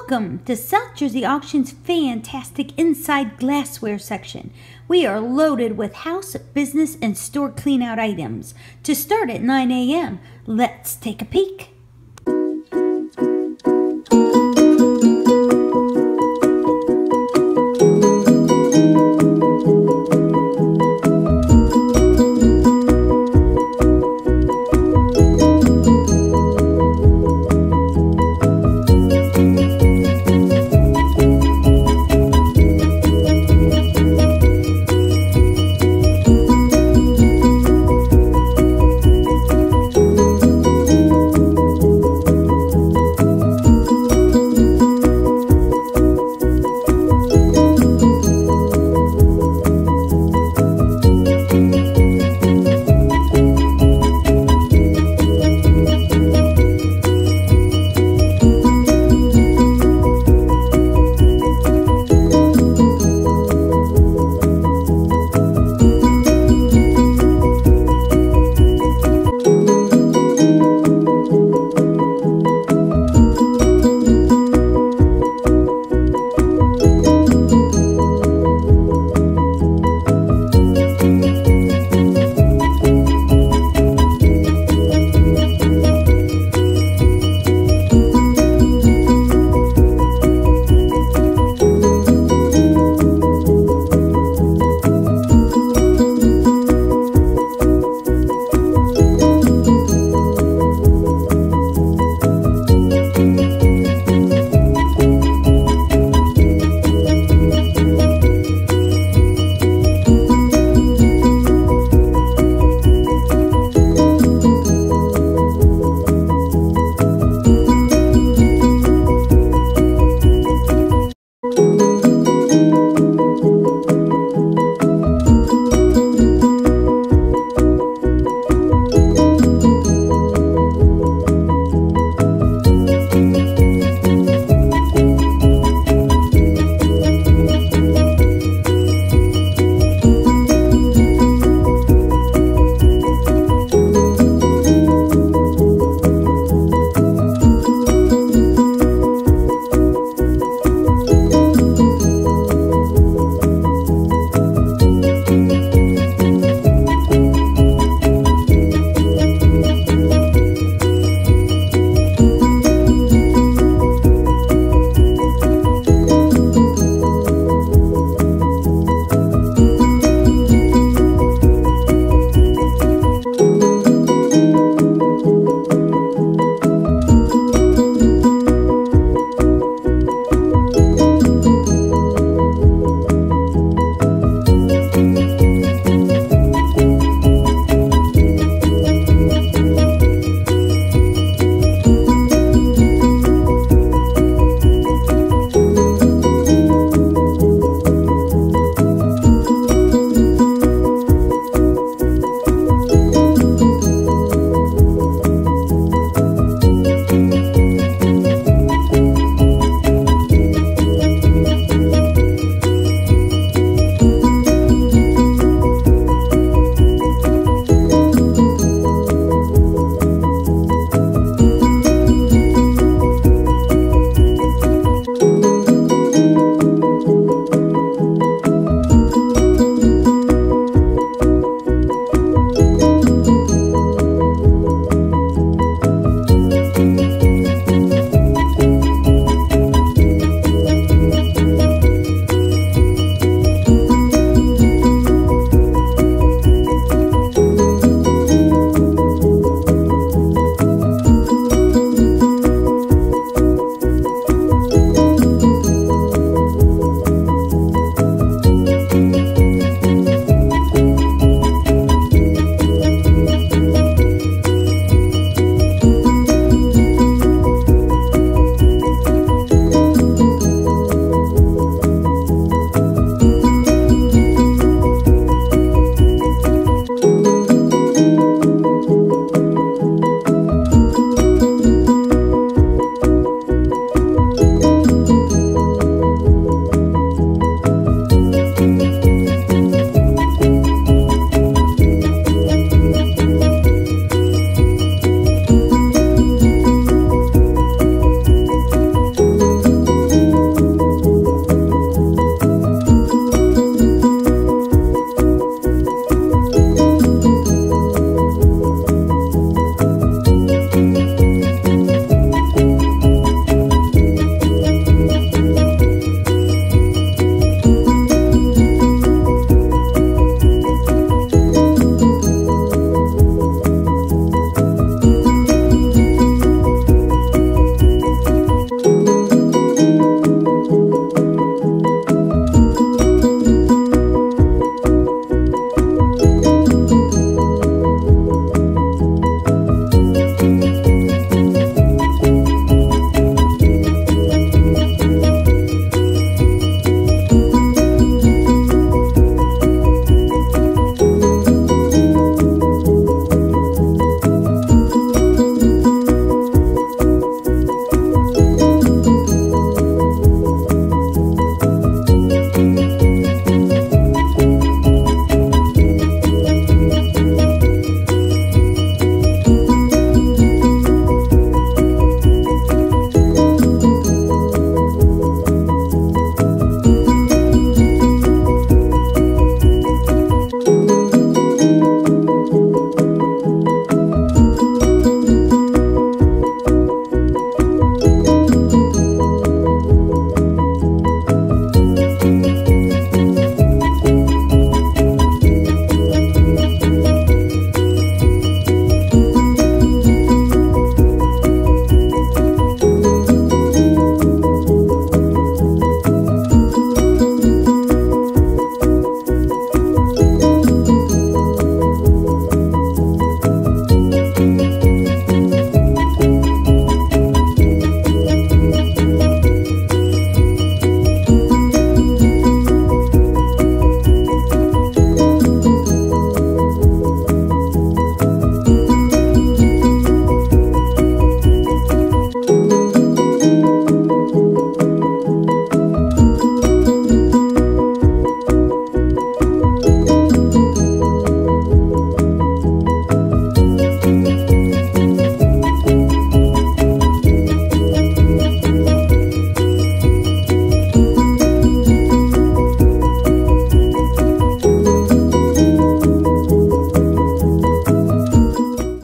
Welcome to South Jersey Auction's fantastic inside glassware section. We are loaded with house, business, and store cleanout items. To start at 9 a.m., let's take a peek.